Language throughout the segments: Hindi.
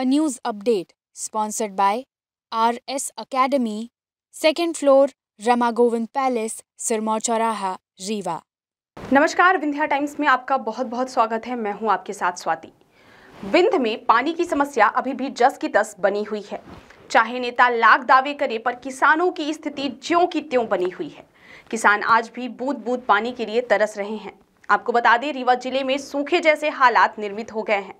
a news update sponsored by RS Academy, 2nd floor, Ramagovind Palace, Sirmaur Chauraha, Rewa. नमस्कार, विंध्या टाइम्स में आपका बहुत बहुत स्वागत है। मैं हूं आपके साथ स्वाति। विंध्य में पानी की समस्या अभी भी जस की तस बनी हुई है। चाहे नेता लाख दावे करे पर किसानों की स्थिति ज्यों की त्यों बनी हुई है। किसान आज भी बूंद बूंद पानी के लिए तरस रहे हैं। आपको बता दें, रीवा जिले में सूखे जैसे हालात निर्मित हो गए हैं।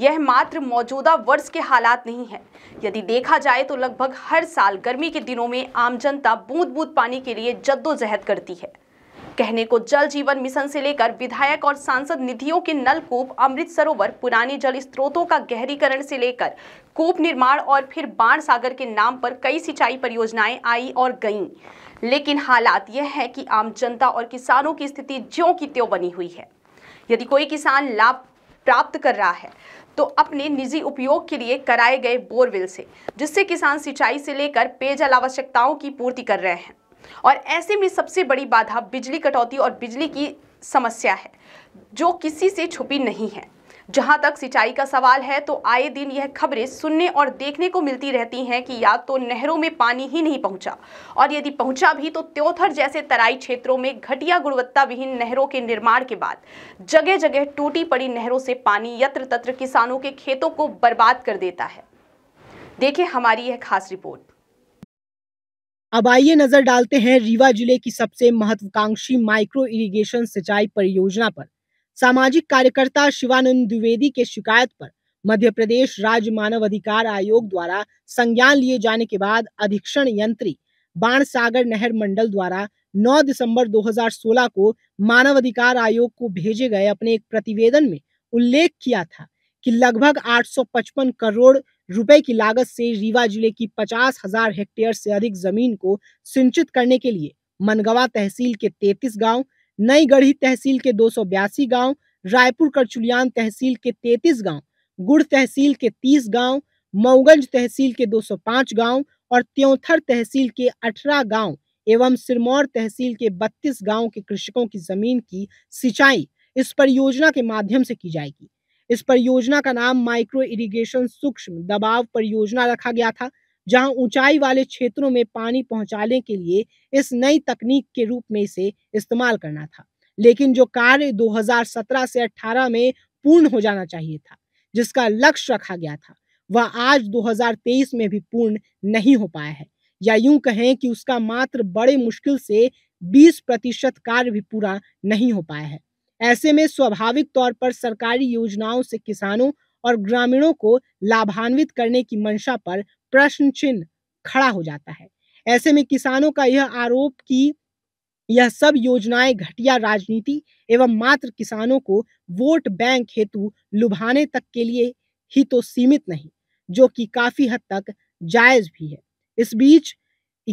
यह मात्र मौजूदा वर्ष के हालात नहीं है। यदि देखा जाए तो लगभग हर साल गर्मी के दिनों में आम जनता बूंद बूंद पानी के लिए जद्दोजहद करती है। कहने को जल जीवन मिशन से लेकर विधायक और सांसद निधियों के नलकूप, अमृत सरोवर, पुराने जल स्रोतों का गहरीकरण से लेकर कूप निर्माण और फिर बाण सागर के नाम पर कई सिंचाई परियोजनाएं आई और गईं, लेकिन हालात यह है कि आम जनता और किसानों की स्थिति ज्यों की त्यों बनी हुई है। यदि कोई किसान लाभ प्राप्त कर रहा है तो अपने निजी उपयोग के लिए कराए गए बोरवेल से, जिससे किसान सिंचाई से लेकर पेयजल आवश्यकताओं की पूर्ति कर रहे हैं। और ऐसे में सबसे बड़ी बाधा बिजली कटौती और बिजली की समस्या है, जो किसी से छुपी नहीं है। जहां तक सिंचाई का सवाल है तो आए दिन यह खबरें सुनने और देखने को मिलती रहती हैं कि या तो नहरों में पानी ही नहीं पहुंचा, और यदि पहुंचा भी तो त्योथर जैसे तराई क्षेत्रों में घटिया गुणवत्ता विहीन नहरों के निर्माण के बाद जगह जगह टूटी पड़ी नहरों से पानी यत्र तत्र किसानों के खेतों को बर्बाद कर देता है। देखिए हमारी यह खास रिपोर्ट। अब आइए नजर डालते हैं रीवा जिले की सबसे महत्वाकांक्षी माइक्रो इरिगेशन सिंचाई परियोजना पर। सामाजिक कार्यकर्ता शिवानंद द्विवेदी के शिकायत पर मध्य प्रदेश राज्य मानव अधिकार आयोग द्वारा संज्ञान लिए जाने के बाद अधीक्षण यंत्री बाण सागर नहर मंडल द्वारा 9 दिसंबर 2016 को मानव अधिकार आयोग को भेजे गए अपने एक प्रतिवेदन में उल्लेख किया था कि लगभग 855 करोड़ रुपए की लागत से रीवा जिले की 50,000 हेक्टेयर से अधिक जमीन को सिंचित करने के लिए मनगवा तहसील के 33 गांव, नई गढ़ी तहसील के 282 गांव, रायपुर करचुलियान तहसील के 33 गांव, गुड़ तहसील के 30 गांव, मऊगंज तहसील के 205 गांव और त्योंथर तहसील के 18 गांव एवं सिरमौर तहसील के 32 गांव के कृषकों की जमीन की सिंचाई इस परियोजना के माध्यम से की जाएगी। इस परियोजना का नाम माइक्रो इरिगेशन सूक्ष्म दबाव परियोजना रखा गया था, जहां ऊंचाई वाले क्षेत्रों में पानी पहुंचाने के लिए इस नई तकनीक के रूप में इसे इस्तेमाल करना था, लेकिन जो कार्य 2017 से 18 में पूर्ण हो जाना चाहिए था, जिसका लक्ष्य रखा गया था, वह आज 2023 में भी पूर्ण नहीं हो पाया है, या यूं कहें कि उसका मात्र बड़े मुश्किल से 20% कार्य भी पूरा नहीं हो पाया है। ऐसे में स्वाभाविक तौर पर सरकारी योजनाओं से किसानों और ग्रामीणों को लाभान्वित करने की मंशा पर प्रश्न चिन्ह खड़ा हो जाता है। ऐसे में किसानों का यह आरोप कि यह सब योजनाएं घटिया राजनीति एवं मात्र किसानों को वोट बैंक हेतु लुभाने तक के लिए ही तो सीमित नहीं, जो कि काफी हद तक जायज भी है। इस बीच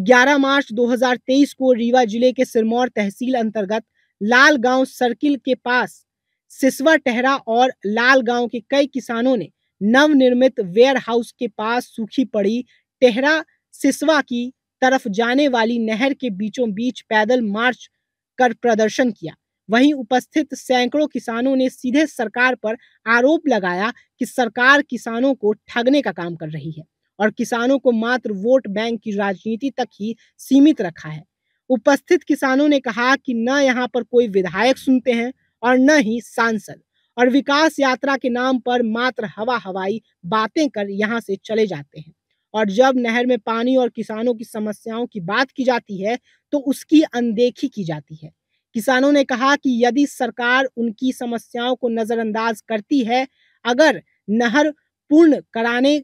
11 मार्च 2023 को रीवा जिले के सिरमौर तहसील अंतर्गत लाल गांव सर्किल के पास सिसवा टहरा और लाल गांव के कई किसानों ने नवनिर्मित वेयर हाउस के पास सूखी पड़ी टहरा सिसवा की तरफ जाने वाली नहर के बीचों बीच पैदल मार्च कर प्रदर्शन किया। वहीं उपस्थित सैकड़ों किसानों ने सीधे सरकार पर आरोप लगाया कि सरकार किसानों को ठगने का काम कर रही है और किसानों को मात्र वोट बैंक की राजनीति तक ही सीमित रखा है। उपस्थित किसानों ने कहा कि न यहाँ पर कोई विधायक सुनते हैं और न ही सांसद, और विकास यात्रा के नाम पर मात्र हवा हवाई बातें कर यहाँ से चले जाते हैं। और जब नहर में पानी और किसानों की समस्याओं की बात की जाती है तो उसकी अनदेखी की जाती है। किसानों ने कहा कि यदि सरकार उनकी समस्याओं को नजरअंदाज करती है, अगर नहर पूर्ण कराने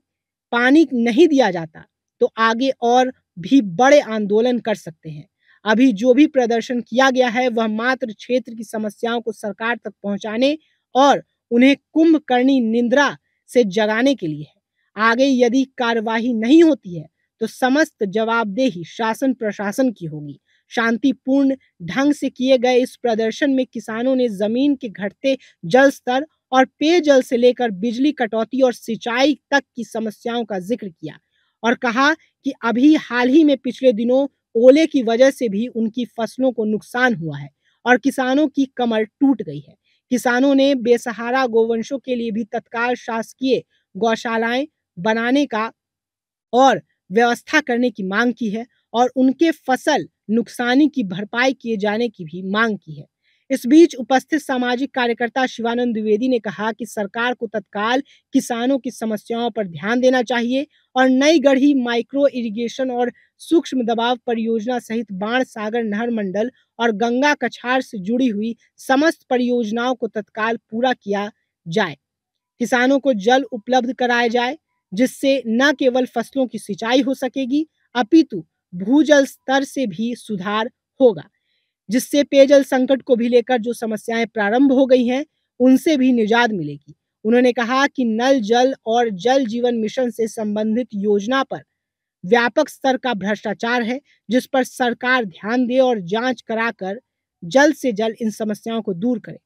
पानी नहीं दिया जाता तो आगे और भी बड़े आंदोलन कर सकते हैं। अभी जो भी प्रदर्शन किया गया है वह मात्र क्षेत्र की समस्याओं को सरकार तक पहुंचाने और उन्हें कुंभकर्णी निंद्रा से जगाने के लिए है। आगे यदि कार्यवाही नहीं होती है तो समस्त जवाबदेही शासन प्रशासन की होगी। शांतिपूर्ण ढंग से किए गए इस प्रदर्शन में किसानों ने जमीन के घटते जल स्तर और पेयजल से लेकर बिजली कटौती और सिंचाई तक की समस्याओं का जिक्र किया और कहा कि अभी हाल ही में पिछले दिनों ओले की वजह से भी उनकी फसलों को नुकसान हुआ है और किसानों की कमर टूट गई है। किसानों ने बेसहारा गोवंशों के लिए भी तत्काल शासकीय गौशालाएं बनाने का और व्यवस्था करने की मांग की है और उनके फसल नुकसानी की भरपाई किए जाने की भी मांग की है। इस बीच उपस्थित सामाजिक कार्यकर्ता शिवानंद द्विवेदी ने कहा कि सरकार को तत्काल किसानों की समस्याओं पर ध्यान देना चाहिए और नई गढ़ी माइक्रो इरिगेशन और सूक्ष्म दबाव परियोजना सहित बाण सागर नहर मंडल और गंगा कछार से जुड़ी हुई समस्त परियोजनाओं को तत्काल पूरा किया जाए। किसानों को जल उपलब्ध कराया जाए जिससे न केवल फसलों की सिंचाई हो सकेगी अपितु भूजल स्तर से भी सुधार होगा जिससे पेयजल संकट को भी लेकर जो समस्याएं प्रारंभ हो गई हैं उनसे भी निजात मिलेगी। उन्होंने कहा कि नल जल और जल जीवन मिशन से संबंधित योजना पर व्यापक स्तर का भ्रष्टाचार है जिस पर सरकार ध्यान दे और जांच कराकर जल्द से जल्द इन समस्याओं को दूर करे,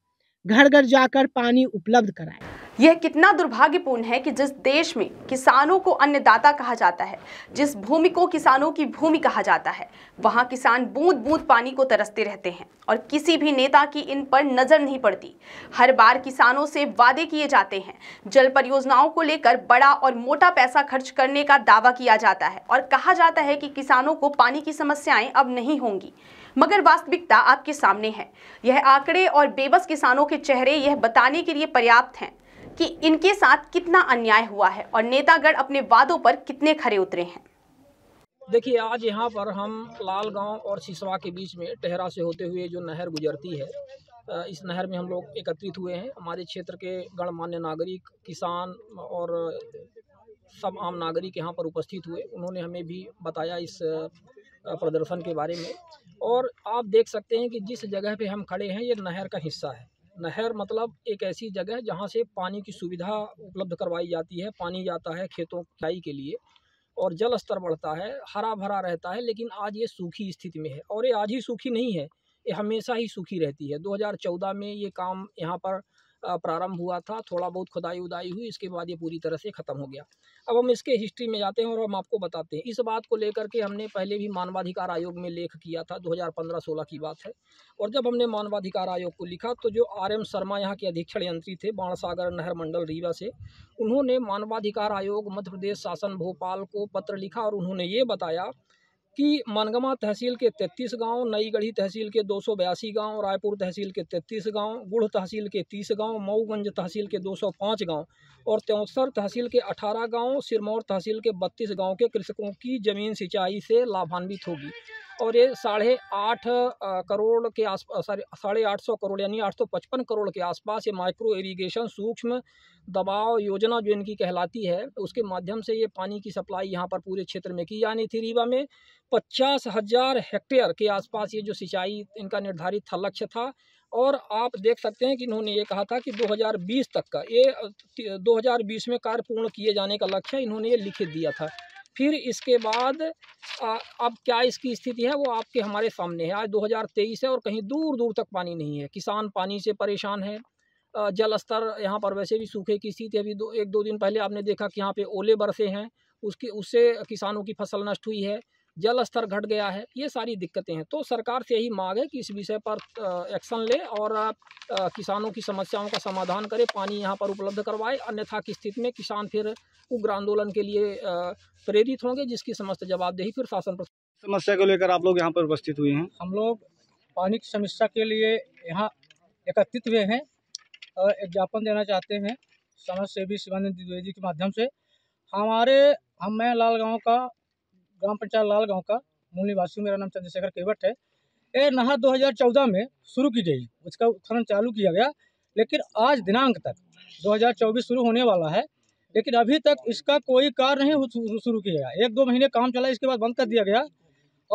घर घर जाकर पानी उपलब्ध कराए। यह कितना दुर्भाग्यपूर्ण है कि जिस देश में किसानों को अन्नदाता कहा जाता है, जिस भूमि को किसानों की भूमि कहा जाता है, वहां किसान बूंद बूंद पानी को तरसते रहते हैं और किसी भी नेता की इन पर नजर नहीं पड़ती। हर बार किसानों से वादे किए जाते हैं, जल परियोजनाओं को लेकर बड़ा और मोटा पैसा खर्च करने का दावा किया जाता है और कहा जाता है कि किसानों को पानी की समस्याएं अब नहीं होंगी, मगर वास्तविकता आपके सामने है। यह आंकड़े और बेबस किसानों के चेहरे यह बताने के लिए पर्याप्त हैं कि इनके साथ कितना अन्याय हुआ है और नेतागण अपने वादों पर कितने खरे उतरे हैं। देखिए, आज यहाँ पर हम लालगांव और सिसवा के बीच में टहरा से होते हुए जो नहर गुजरती है, इस नहर में हम लोग एकत्रित हुए हैं। हमारे क्षेत्र के गणमान्य नागरिक, किसान और सब आम नागरिक यहाँ पर उपस्थित हुए। उन्होंने हमें भी बताया इस प्रदर्शन के बारे में और आप देख सकते हैं कि जिस जगह पे हम खड़े हैं ये नहर का हिस्सा है। नहर मतलब एक ऐसी जगह जहाँ से पानी की सुविधा उपलब्ध करवाई जाती है, पानी जाता है खेतों सिंचाई के लिए और जल स्तर बढ़ता है, हरा भरा रहता है। लेकिन आज ये सूखी स्थिति में है और ये आज ही सूखी नहीं है, ये हमेशा ही सूखी रहती है। 2014 में ये काम यहाँ पर प्रारंभ हुआ था, थोड़ा बहुत खुदाई उदाई हुई, इसके बाद ये पूरी तरह से ख़त्म हो गया। अब हम इसके हिस्ट्री में जाते हैं और हम आपको बताते हैं। इस बात को लेकर के हमने पहले भी मानवाधिकार आयोग में लेख किया था, 2015-16 की बात है। और जब हमने मानवाधिकार आयोग को लिखा तो जो RM शर्मा यहाँ के अधीक्षण यंत्री थे बाण सागर नहर मंडल रीवा से, उन्होंने मानवाधिकार आयोग मध्य प्रदेश शासन भोपाल को पत्र लिखा और उन्होंने ये बताया कि मनगमा तहसील के 33 गांव, नई गढ़ी तहसील के 282 गाँव, रायपुर तहसील के 33 गांव, गुढ़ तहसील के 30 गांव, मऊगंज तहसील के 205 गांव और 63 तहसील के 18 गांव, सिरमौर तहसील के 32 गांव के कृषकों की ज़मीन सिंचाई से लाभान्वित होगी और ये 8.5 करोड़ के आस 850 करोड़ यानी 855 करोड़ के आसपास ये माइक्रो इरिगेशन सूक्ष्म दबाव योजना जो इनकी कहलाती है उसके माध्यम से ये पानी की सप्लाई यहाँ पर पूरे क्षेत्र में की जानी थी। रीवा में 50,000 हेक्टेयर के आसपास ये जो सिंचाई इनका निर्धारित था लक्ष्य था और आप देख सकते हैं कि इन्होंने ये कहा था कि 2020 तक का ये 2020 में कार्य पूर्ण किए जाने का लक्ष्य इन्होंने ये लिखित दिया था। फिर इसके बाद अब क्या इसकी स्थिति है वो आपके हमारे सामने है। आज 2023 है और कहीं दूर दूर तक पानी नहीं है, किसान पानी से परेशान है। जल स्तर यहाँ पर वैसे भी सूखे की स्थिति, अभी एक दो दिन पहले आपने देखा कि यहाँ पे ओले बरसे हैं, उससे किसानों की फसल नष्ट हुई है, जल स्तर घट गया है। ये सारी दिक्कतें हैं तो सरकार से यही मांग है कि इस विषय पर एक्शन ले और किसानों की समस्याओं का समाधान करे, पानी यहाँ पर उपलब्ध करवाए, अन्यथा की स्थिति में किसान फिर उग्र आंदोलन के लिए प्रेरित होंगे जिसकी समस्त जवाबदेही फिर शासन पर। समस्या को लेकर आप लोग यहाँ पर उपस्थित हुए हैं? हम लोग पानी की समस्या के लिए यहाँ एकत्रित हुए हैं और एक ज्ञापन देना चाहते हैं समाज सेवी शिवानंद द्विवेदी के माध्यम से। मैं लालगाँव का, ग्राम पंचायत लालगाँव का मूल निवासी, मेरा नाम चंद्रशेखर केवट है। ये नहर 2014 में शुरू की गई, उसका उत्खनन चालू किया गया, लेकिन आज दिनांक तक 2024 शुरू होने वाला है लेकिन अभी तक इसका कोई कार्य नहीं शुरू किया गया। 1-2 महीने काम चला, इसके बाद बंद कर दिया गया।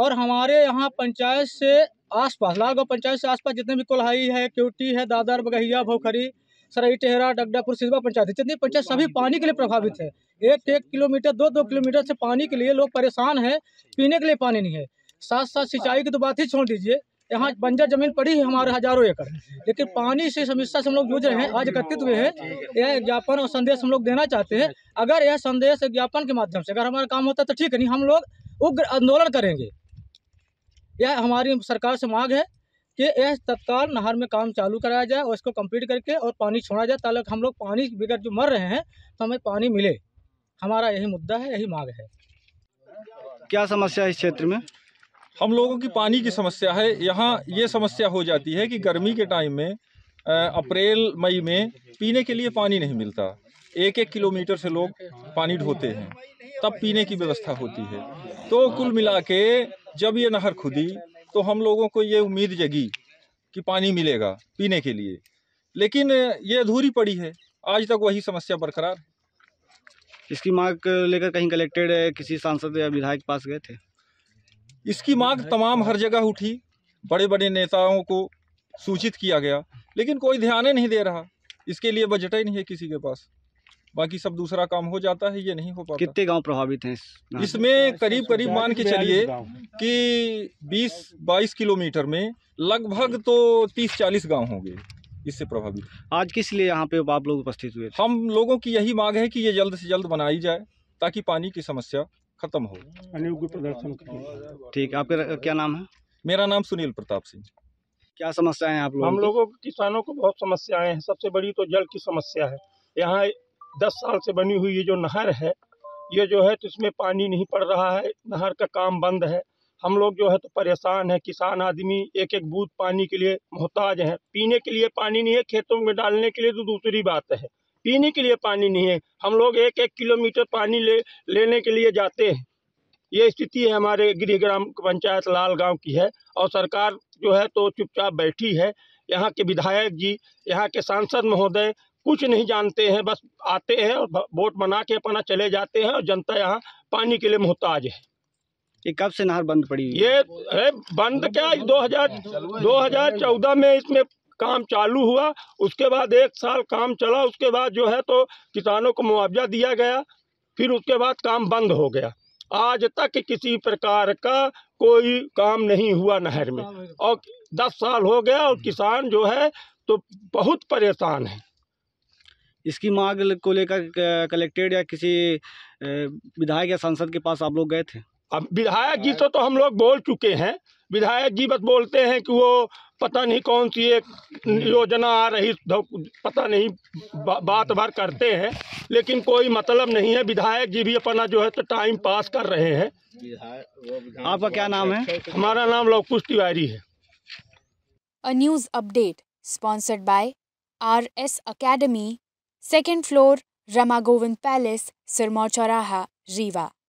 और हमारे यहाँ पंचायत से आसपास, लालगाँव पंचायत से आसपास जितने भी कोल्हाई है, क्यूटी है, दादर, बगहिया, भोखरी, सराई, टेहरा, डगडापुर, सिसवा पंचायत है, जितनी पंचायत सभी पानी के लिए प्रभावित है। 1-1 किलोमीटर, 2-2 किलोमीटर से पानी के लिए लोग परेशान हैं, पीने के लिए पानी नहीं है। साथ साथ सिंचाई की तो बात ही छोड़ दीजिए, यहाँ बंजर जमीन पड़ी है हमारे हजारों एकड़, लेकिन पानी से समस्या से हम लोग जूझ रहे हैं। आज एकत्रित हुए हैं, यह ज्ञापन और संदेश हम लोग देना चाहते हैं। अगर यह संदेश ज्ञापन के माध्यम से अगर हमारा काम होता तो ठीक है, नहीं हम लोग उग्र आंदोलन करेंगे। यह हमारी सरकार से मांग है कि यह तत्काल नहर में काम चालू कराया जाए और इसको कंप्लीट करके और पानी छोड़ा जाए ताकि हम लोग पानी बगैर जो मर रहे हैं तो हमें पानी मिले। हमारा यही मुद्दा है, यही मांग है। क्या समस्या है इस क्षेत्र में? हम लोगों की पानी की समस्या है। यहाँ ये समस्या हो जाती है कि गर्मी के टाइम में अप्रैल मई में पीने के लिए पानी नहीं मिलता। 1-1 किलोमीटर से लोग पानी ढोते हैं तब पीने की व्यवस्था होती है। तो कुल मिला के जब ये नहर खुदी तो हम लोगों को ये उम्मीद जगी कि पानी मिलेगा पीने के लिए, लेकिन ये अधूरी पड़ी है। आज तक वही समस्या बरकरार है। इसकी मांग लेकर कहीं कलेक्टेड है, किसी सांसद या विधायक के पास गए थे? इसकी मांग तमाम हर जगह उठी, बड़े बड़े नेताओं को सूचित किया गया, लेकिन कोई ध्यान नहीं दे रहा। इसके लिए बजट ही नहीं है किसी के पास, बाकी सब दूसरा काम हो जाता है, ये नहीं हो पाता। कितने गांव प्रभावित हैं इसमें? करीब मान के चलिए कि 20-22 किलोमीटर में लगभग तो 30-40 गांव होंगे इससे प्रभावित। आज किस लिए यहाँ पे आप लोग उपस्थित हुए? हम लोगों की यही मांग है कि ये जल्द से जल्द बनाई जाए ताकि पानी की समस्या खत्म हो। अनियोग्य प्रदर्शन। ठीक, आपका क्या नाम है? मेरा नाम सुनील प्रताप सिंह। क्या समस्याएं आप लोग? हम लोगों किसानों को बहुत समस्याएं हैं। सबसे बड़ी तो जल की समस्या है। यहाँ 10 साल से बनी हुई ये जो नहर है, ये जो है तो इसमें पानी नहीं पड़ रहा है। नहर का काम बंद है। हम लोग जो है तो परेशान है। किसान आदमी 1-1 बूंद पानी के लिए मोहताज हैं। पीने के लिए पानी नहीं है, खेतों में डालने के लिए तो दूसरी बात है, पीने के लिए पानी नहीं है। हम लोग 1-1 किलोमीटर पानी लेने के लिए जाते हैं। ये स्थिति है हमारे गृह ग्राम पंचायत लाल गांव की है, और सरकार जो है तो चुपचाप बैठी है। यहाँ के विधायक जी, यहाँ के सांसद महोदय कुछ नहीं जानते हैं, बस आते हैं और वोट बना के अपना चले जाते हैं, और जनता यहाँ पानी के लिए मोहताज है। ये कब से नहर बंद पड़ी हुई? ये बंद क्या, 2014 में इसमें काम चालू हुआ, उसके बाद 1 साल काम चला, उसके बाद जो है तो किसानों को मुआवजा दिया गया, फिर उसके बाद काम बंद हो गया। आज तक किसी प्रकार का कोई काम नहीं हुआ नहर में, और 10 साल हो गया, और किसान जो है तो बहुत परेशान है। इसकी मांग को लेकर कलेक्टेड या किसी विधायक या सांसद के पास आप लोग गए थे? अब विधायक जी से तो हम लोग बोल चुके हैं। विधायक जी बस बोलते हैं कि वो पता नहीं कौन सी एक योजना आ रही, पता नहीं बात भर करते हैं, लेकिन कोई मतलब नहीं है। विधायक जी भी अपना जो है तो टाइम पास कर रहे हैं। आपका क्या नाम है? हमारा नाम लोक कुश तिवारी है। A news update sponsored by RS academy, 2nd floor, Rama Govind Palace, Sirmaur Chowraha, Rewa।